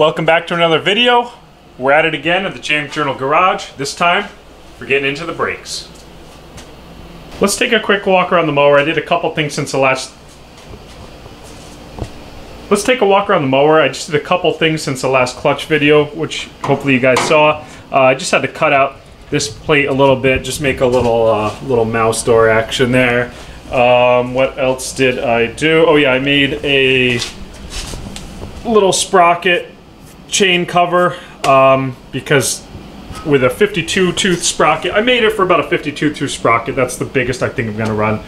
Welcome back to another video. We're at it again at the Jantic Journal Garage. This time, we're getting into the brakes. Let's take a quick walk around the mower. I did a couple things since the last... clutch video, which hopefully you guys saw. I just had to cut out this plate a little bit, just make a little little mouse door action there. What else did I do? Oh yeah, I made a little sprocket chain cover because with a 52 tooth sprocket, I made it for about a 52 tooth sprocket. That's the biggest I think I'm gonna run.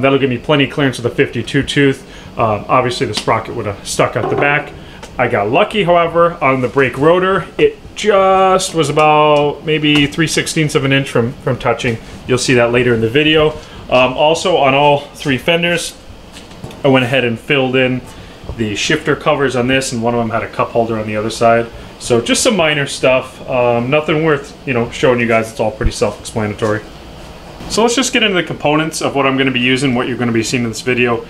That'll give me plenty of clearance with a 52 tooth. Obviously the sprocket would have stuck out the back. I got lucky, however, on the brake rotor. It just was about maybe 3/16 of an inch from touching. You'll see that later in the video. Also on all three fenders, I went ahead and filled in the shifter covers on this, and one of them had a cup holder on the other side. So just some minor stuff, nothing worth showing you guys. It's all pretty self-explanatory. So let's just get into the components of what I'm gonna be using, what you're gonna be seeing in this video.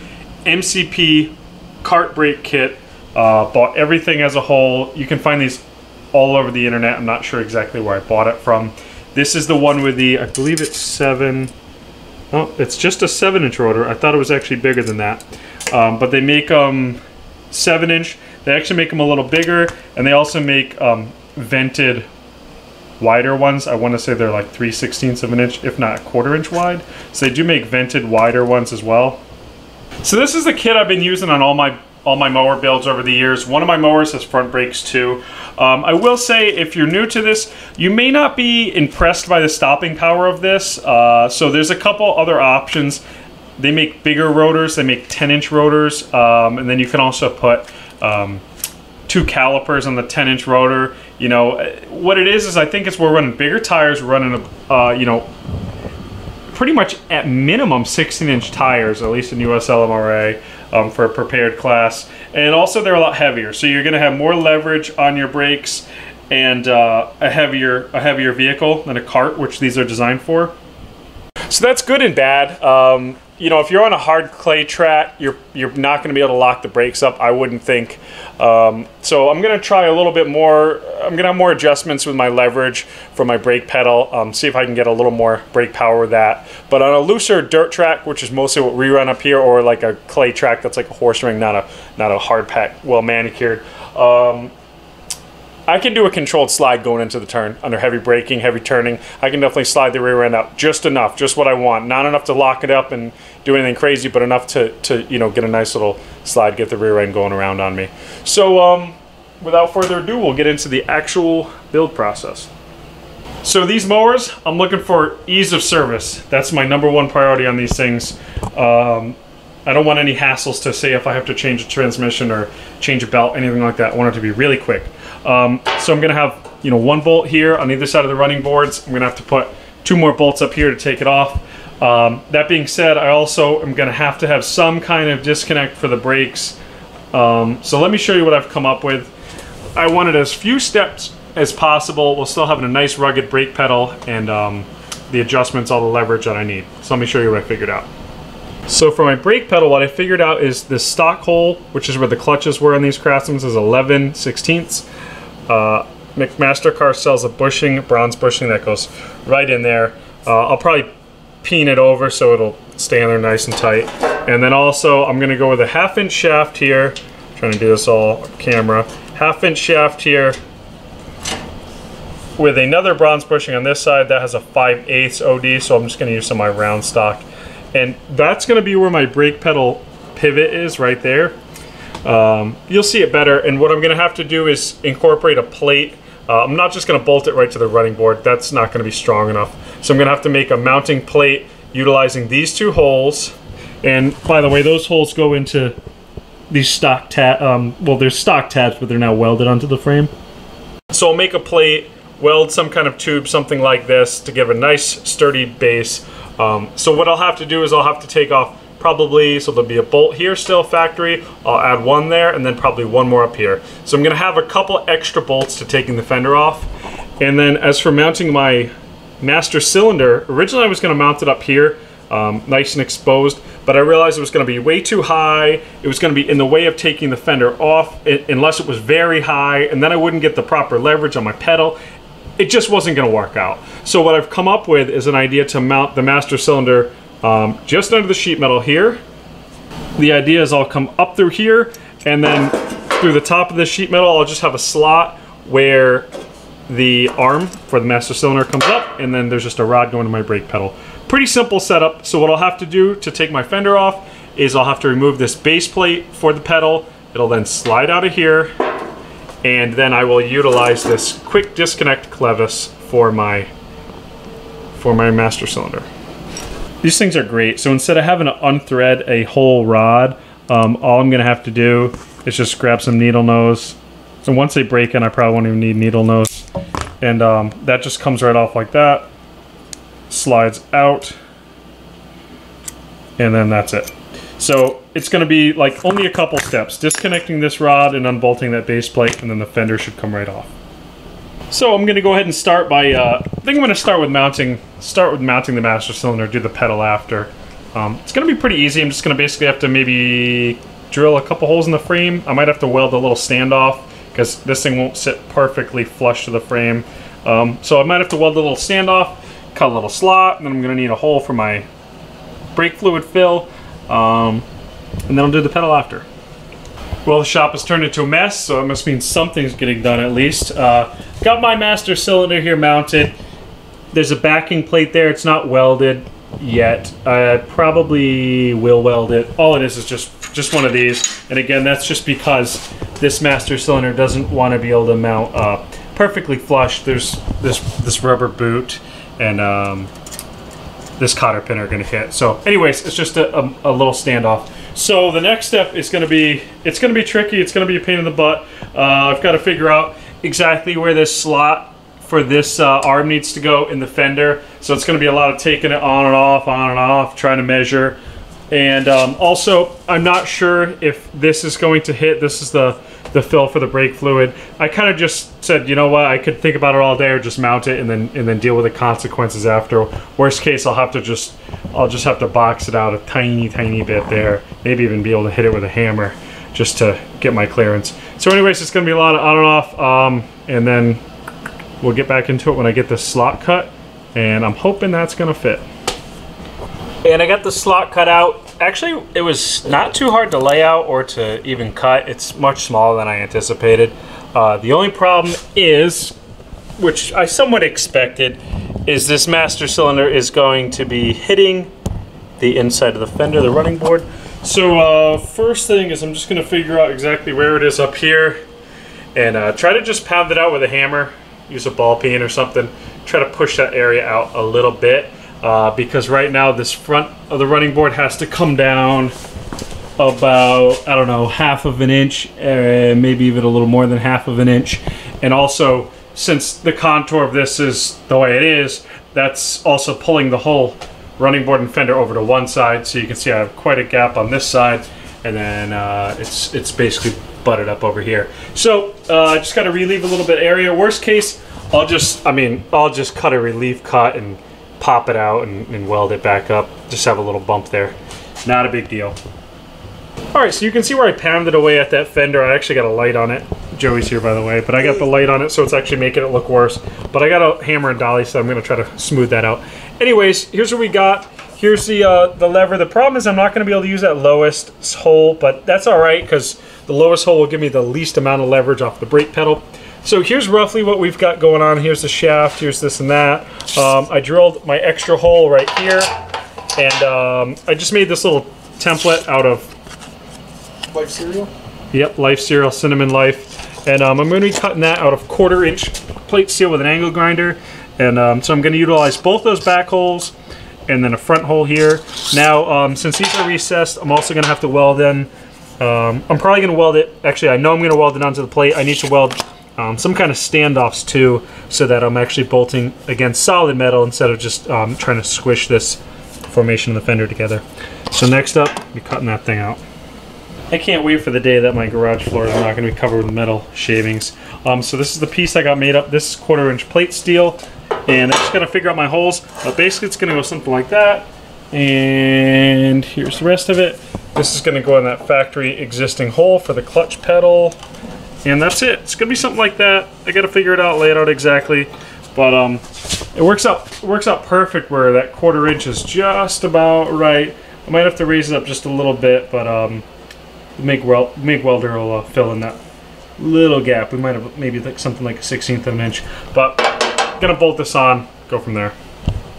MCP cart brake kit, bought everything as a whole. You can find these all over the internet. I'm not sure exactly where I bought it from. This is the one with the, I believe it's seven, oh, it's just a 7-inch rotor. I thought it was actually bigger than that. But they make 7-inch. They actually make them a little bigger, and they also make vented wider ones. I want to say they're like 3/16 of an inch, if not a 1/4 inch wide. So they do make vented wider ones as well. So this is the kit I've been using on all my mower builds over the years. One of my mowers has front brakes too. I will say, if you're new to this, you may not be impressed by the stopping power of this. So there's a couple other options. They make bigger rotors, they make 10-inch rotors, and then you can also put two calipers on the 10-inch rotor. You know, what it is I think it's we're running bigger tires, we're running, pretty much at minimum 16-inch tires, at least in US LMRA, for a prepared class. And also they're a lot heavier, so you're gonna have more leverage on your brakes and a heavier vehicle than a cart, which these are designed for. So that's good and bad. You know, if you're on a hard clay track, you're not going to be able to lock the brakes up, I wouldn't think. So I'm going to try a little bit more. I'm going to have more adjustments with my leverage for my brake pedal, see if I can get a little more brake power with that. But on a looser dirt track, which is mostly what we run up here, or like a clay track that's like a horse ring, not a hard pack, well manicured, I can do a controlled slide going into the turn under heavy braking, heavy turning. I can definitely slide the rear end out just enough, just what I want. Not enough to lock it up and do anything crazy, but enough to get a nice little slide, get the rear end going around on me. So without further ado, we'll get into the actual build process. So these mowers, I'm looking for ease of service. That's my number one priority on these things. I don't want any hassles to say if I have to change a transmission or change a belt, anything like that. I want it to be really quick. So I'm gonna have, one bolt here on either side of the running boards. I'm gonna have to put two more bolts up here to take it off. That being said, I also am gonna have to have some kind of disconnect for the brakes. So let me show you what I've come up with. I wanted as few steps as possible while still having a nice rugged brake pedal and the adjustments, all the leverage that I need. So let me show you what I figured out. So for my brake pedal, what I figured out is the stock hole, which is where the clutches were on these Craftsmans, is 11/16. McMaster-Carr sells a bushing, bronze bushing, that goes right in there. I'll probably peen it over so it'll stay in there nice and tight. And then also I'm gonna go with a 1/2-inch shaft here. I'm trying to do this all on camera. 1/2-inch shaft here with another bronze bushing on this side that has a 5/8 OD, so I'm just gonna use some of my round stock. And that's going to be where my brake pedal pivot is, right there. You'll see it better. And what I'm going to have to do is incorporate a plate. I'm not just going to bolt it right to the running board. That's not going to be strong enough. So I'm going to have to make a mounting plate utilizing these two holes. And by the way, those holes go into these stock tabs. Well, they're stock tabs, but they're now welded onto the frame. So I'll make a plate, weld some kind of tube, something like this, to give a nice sturdy base. So what I'll have to do is I'll have to take off probably, so there'll be a bolt here still factory, I'll add one there, and then probably one more up here. So I'm going to have a couple extra bolts to taking the fender off. And then as for mounting my master cylinder, originally I was going to mount it up here, nice and exposed, but I realized it was going to be way too high. It was going to be in the way of taking the fender off unless it was very high, and then I wouldn't get the proper leverage on my pedal. It just wasn't going to work out. So what I've come up with is an idea to mount the master cylinder just under the sheet metal here. The idea is I'll come up through here, and then through the top of the sheet metal, I'll just have a slot where the arm for the master cylinder comes up, and then there's just a rod going to my brake pedal. Pretty simple setup. So what I'll have to do to take my fender off is I'll have to remove this base plate for the pedal. It'll then slide out of here, and then I will utilize this quick disconnect clevis for my master cylinder. These things are great. So instead of having to unthread a whole rod, all I'm gonna have to do is just grab some needle nose. And once they break in, I probably won't even need needle nose. And that just comes right off like that, slides out, and then that's it. So it's gonna be like only a couple steps, disconnecting this rod and unbolting that base plate, and then the fender should come right off. So I'm gonna go ahead and start by, I think I'm gonna start with mounting the master cylinder, do the pedal after. It's gonna be pretty easy. I'm just gonna basically have to maybe drill a couple holes in the frame. I might have to weld a little standoff because this thing won't sit perfectly flush to the frame. So I might have to weld a little standoff, cut a little slot, and then I'm gonna need a hole for my brake fluid fill. And then I'll do the pedal after. Well, the shop has turned into a mess, so it must mean something's getting done at least. Got my master cylinder here mounted. There's a backing plate there. It's not welded yet. I probably will weld it. All it is just one of these. And again, that's just because this master cylinder doesn't want to be able to mount perfectly flush. There's this rubber boot and this cotter pin are gonna hit. So anyways, it's just a little standoff. So the next step is gonna be, it's gonna be tricky, it's gonna be a pain in the butt. I've gotta figure out exactly where this slot for this arm needs to go in the fender. So it's gonna be a lot of taking it on and off, trying to measure. And also, I'm not sure if this is going to hit, this is the fill for the brake fluid. I kind of just said, you know what, I could think about it all day or just mount it and then deal with the consequences after. Worst case, I'll just have to box it out a tiny bit there, maybe even be able to hit it with a hammer just to get my clearance. So anyways, it's gonna be a lot of on and off, and then we'll get back into it when I get this slot cut, and I'm hoping that's gonna fit. And I got the slot cut out. Actually, it was not too hard to lay out or to even cut. It's much smaller than I anticipated. The only problem is, which I somewhat expected, is this master cylinder is going to be hitting the inside of the fender, the running board. So first thing is I'm just gonna figure out exactly where it is up here and try to just pound it out with a hammer, use a ball peen or something, try to push that area out a little bit. Because right now this front of the running board has to come down about, I don't know, half of an inch, maybe even a little more than half of an inch. And also, since the contour of this is the way it is, that's also pulling the whole running board and fender over to one side. So you can see I have quite a gap on this side, and then it's basically butted up over here. So I just got to relieve a little bit of area. Worst case, I'll just cut a relief cut and pop it out and weld it back up. Just have a little bump there. Not a big deal. All right, so you can see where I pounded away at that fender. I actually got a light on it. Joey's here, by the way, but I got the light on it, so it's actually making it look worse. But I got a hammer and dolly, so I'm gonna try to smooth that out. Anyways, here's what we got. Here's the lever. The problem is I'm not gonna be able to use that lowest hole, but that's all right, because the lowest hole will give me the least amount of leverage off the brake pedal. So here's roughly what we've got going on. Here's the shaft, here's this and that. I drilled my extra hole right here, and I just made this little template out of Life cereal? Yep, Life cereal, cinnamon Life. And I'm gonna be cutting that out of 1/4 inch plate steel with an angle grinder. And so I'm gonna utilize both those back holes and then a front hole here. Now, since these are recessed, I'm also gonna have to weld in, I'm probably gonna weld it, actually I know I'm gonna weld it onto the plate. I need to weld some kind of standoffs too, so that I'm actually bolting against solid metal instead of just trying to squish this formation of the fender together. So next up, we're cutting that thing out. I can't wait for the day that my garage floor is not gonna be covered with metal shavings. So this is the piece I got made up. This is 1/4 inch plate steel, and I'm just gonna figure out my holes. Basically it's gonna go something like that, And here's the rest of it. This is going to go in that factory existing hole for the clutch pedal. And that's it. It's going to be something like that. I got to figure it out, lay it out exactly. But it works out perfect where that 1/4 inch is just about right. I might have to raise it up just a little bit, but MIG welder will fill in that little gap. We might have maybe like something like a 1/16 of an inch. But gonna bolt this on, go from there.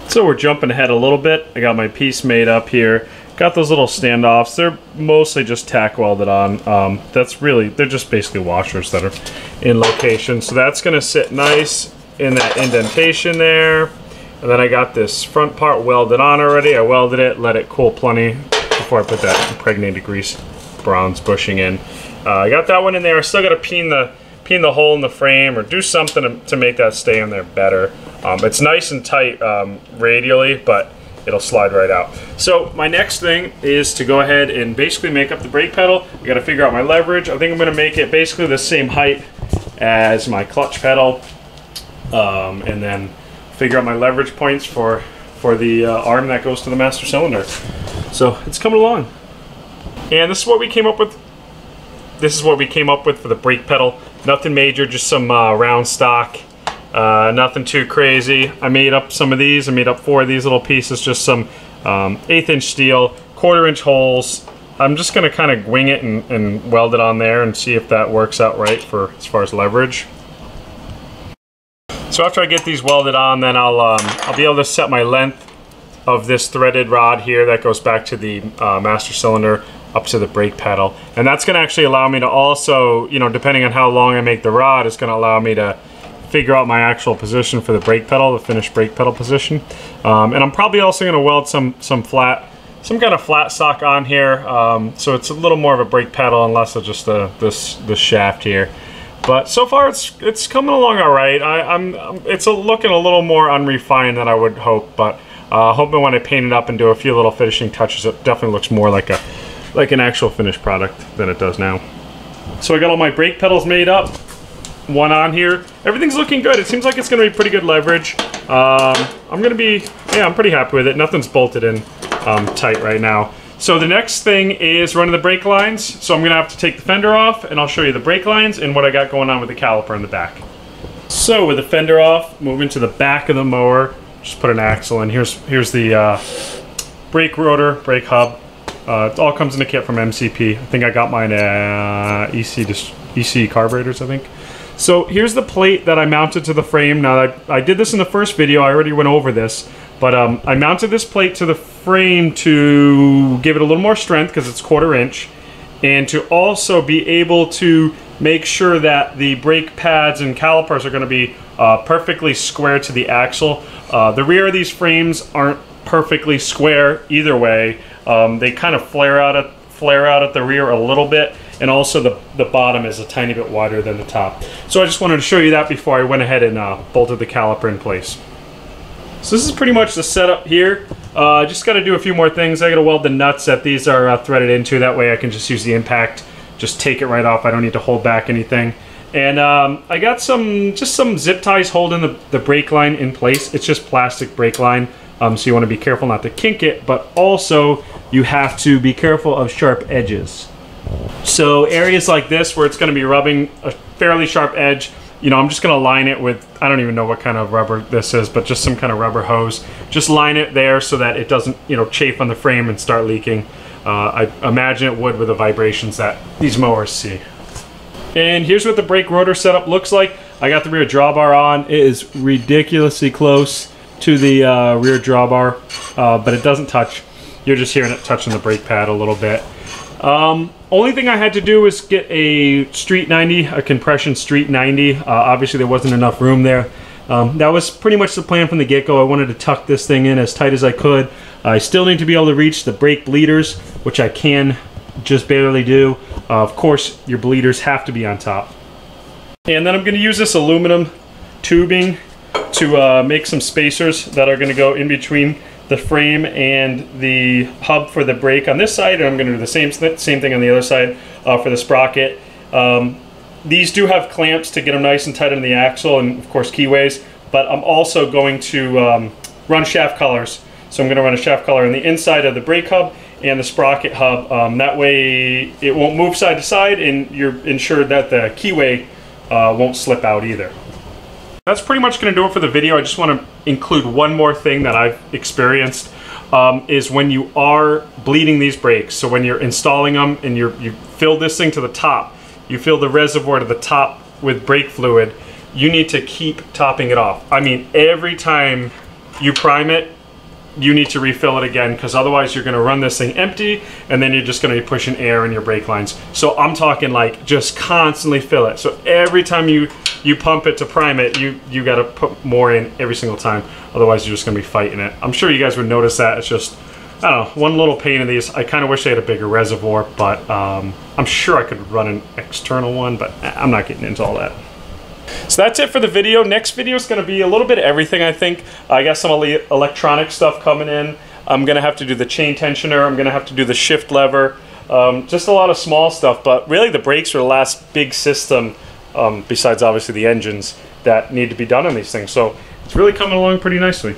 So we're jumping ahead a little bit. I got my piece made up here. Got those little standoffs. They're mostly just tack welded on. They're just basically washers that are in location. So that's gonna sit nice in that indentation there. And then I got this front part welded on already. I welded it, let it cool plenty before I put that impregnated grease bronze bushing in. I got that one in there. I still got to peen the hole in the frame or do something to make that stay in there better. It's nice and tight radially, but it'll slide right out. So my next thing is to go ahead and basically make up the brake pedal. I got to figure out my leverage. I think I'm going to make it basically the same height as my clutch pedal, and then figure out my leverage points for the arm that goes to the master cylinder. So it's coming along. And this is what we came up with. This is what we came up with for the brake pedal. Nothing major, just some round stock, nothing too crazy. I made up some of these. I made up 4 of these little pieces, just some 1/8 inch steel, 1/4 inch holes. I'm just gonna kind of wing it and weld it on there and see if that works out right for as far as leverage. So after I get these welded on, then I'll be able to set my length of this threaded rod here that goes back to the master cylinder up to the brake pedal. And that's gonna actually allow me to also, you know, depending on how long I make the rod, it's gonna allow me to figure out my actual position for the brake pedal, the finished brake pedal position. And I'm probably also gonna weld some kind of flat stock on here. So it's a little more of a brake pedal and less of just this shaft here. But so far it's coming along all right. It's looking a little more unrefined than I would hope, but hoping when I paint it up and do a few little finishing touches, it definitely looks more like an actual finished product than it does now. So I got all my brake pedals made up, one on here. Everything's looking good. It seems like it's gonna be pretty good leverage. I'm pretty happy with it. Nothing's bolted in tight right now. So the next thing is running the brake lines. So I'm gonna have to take the fender off and I'll show you the brake lines and what I got going on with the caliper in the back. So with the fender off, moving to the back of the mower, just put an axle in. Here's the brake rotor, brake hub. It all comes in a kit from MCP. I think I got mine at EC carburetors, I think. So here's the plate that I mounted to the frame. Now, I did this in the first video. I already went over this. But I mounted this plate to the frame to give it a little more strength because it's 1/4 inch. And to also be able to make sure that the brake pads and calipers are going to be perfectly square to the axle. The rear of these frames aren't perfectly square either way. They kind of flare out at the rear a little bit, and also the bottom is a tiny bit wider than the top. So I just wanted to show you that before I went ahead and bolted the caliper in place. So this is pretty much the setup here. I just got to do a few more things. I got to weld the nuts that these are threaded into. That way I can just use the impact, just take it right off. I don't need to hold back anything. And I got some zip ties holding the brake line in place. It's just plastic brake line. So you want to be careful not to kink it, but also you have to be careful of sharp edges. So areas like this where it's going to be rubbing a fairly sharp edge, you know, I'm just going to line it with, I don't even know what kind of rubber this is, but just some kind of rubber hose. Just line it there so that it doesn't, you know, chafe on the frame and start leaking. I imagine it would with the vibrations that these mowers see. And here's what the brake rotor setup looks like. I got the rear drawbar on. It is ridiculously close to the rear drawbar, but it doesn't touch. You're just hearing it touching the brake pad a little bit. Only thing I had to do was get a Street 90, a compression Street 90. Obviously there wasn't enough room there. That was pretty much the plan from the get-go. I wanted to tuck this thing in as tight as I could. I still need to be able to reach the brake bleeders, which I can just barely do. Of course, your bleeders have to be on top. And then I'm gonna use this aluminum tubing to make some spacers that are going to go in between the frame and the hub for the brake on this side, and I'm going to do the same thing on the other side for the sprocket. These do have clamps to get them nice and tight on the axle, and of course keyways, but I'm also going to run shaft collars So I'm going to run a shaft collar on the inside of the brake hub and the sprocket hub. That way it won't move side to side, and you're ensured that the keyway won't slip out either. That's pretty much going to do it for the video. I just want to include one more thing that I've experienced is when you are bleeding these brakes. So when you're installing them and you fill this thing to the top, you fill the reservoir to the top with brake fluid, you need to keep topping it off. I mean, every time you prime it, you need to refill it again, because otherwise you're going to run this thing empty and then you're just going to be pushing air in your brake lines. So I'm talking like just constantly fill it. So every time you pump it to prime it, you got to put more in every single time. Otherwise you're just going to be fighting it. I'm sure you guys would notice that. It's just, I don't know, one little pain in these. I kind of wish they had a bigger reservoir, but I'm sure I could run an external one, but I'm not getting into all that. So that's it for the video. Next video is going to be a little bit of everything, I think. I got some electronic stuff coming in. I'm going to have to do the chain tensioner. I'm going to have to do the shift lever. Just a lot of small stuff, but really the brakes are the last big system, besides obviously the engines, that need to be done on these things. So it's really coming along pretty nicely.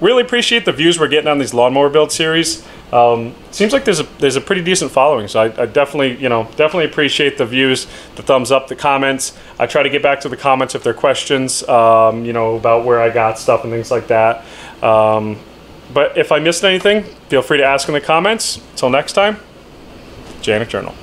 Really appreciate the views we're getting on these lawnmower build series. Seems like there's a pretty decent following, so I definitely, you know, definitely appreciate the views, the thumbs up, the comments. I try to get back to the comments if they're questions, you know, about where I got stuff and things like that. But if I missed anything, feel free to ask in the comments. Until next time, Jantic Journal.